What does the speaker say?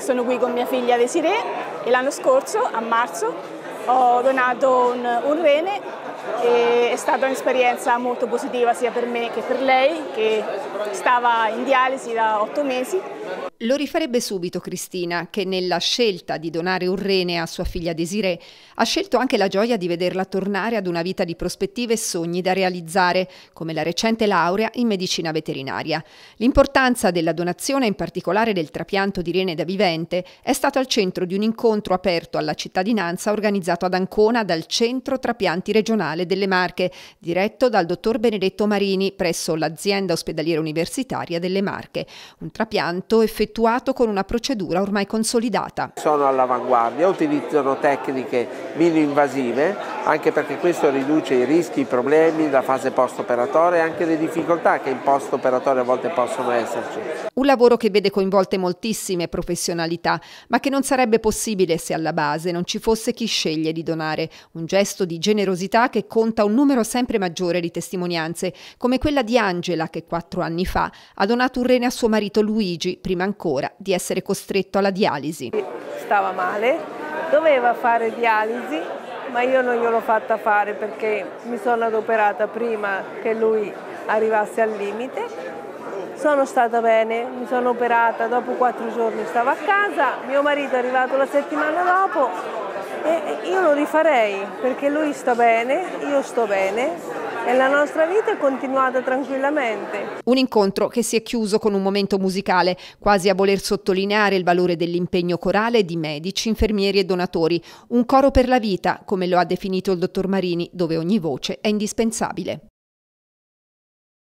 Sono qui con mia figlia Desiree e l'anno scorso, a marzo, ho donato un rene e è stata un'esperienza molto positiva sia per me che per lei, che stava in dialisi da 8 mesi. Lo rifarebbe subito Cristina, che nella scelta di donare un rene a sua figlia Desiree ha scelto anche la gioia di vederla tornare ad una vita di prospettive e sogni da realizzare, come la recente laurea in medicina veterinaria. L'importanza della donazione, in particolare del trapianto di rene da vivente, è stata al centro di un incontro aperto alla cittadinanza organizzato ad Ancona dal Centro Trapianti Regionale delle Marche, diretto dal dottor Benedetto Marini presso l'azienda ospedaliera universitaria delle Marche. Un trapianto effettuato con una procedura ormai consolidata. Sono all'avanguardia, utilizzano tecniche mini-invasive, anche perché questo riduce i rischi, i problemi, la fase post-operatoria e anche le difficoltà che in post-operatoria a volte possono esserci. Un lavoro che vede coinvolte moltissime professionalità, ma che non sarebbe possibile se alla base non ci fosse chi sceglie di donare. Un gesto di generosità che conta un numero sempre maggiore di testimonianze, come quella di Angela che 4 anni fa ha donato un rene a suo marito Luigi, prima ancora di essere costretto alla dialisi. Stava male, doveva fare dialisi, ma io non gliel'ho fatta fare perché mi sono adoperata prima che lui arrivasse al limite. Sono stata bene, mi sono operata, dopo 4 giorni stavo a casa, mio marito è arrivato la settimana dopo e io lo rifarei perché lui sta bene, io sto bene. E la nostra vita è continuata tranquillamente. Un incontro che si è chiuso con un momento musicale, quasi a voler sottolineare il valore dell'impegno corale di medici, infermieri e donatori. Un coro per la vita, come lo ha definito il dottor Marini, dove ogni voce è indispensabile.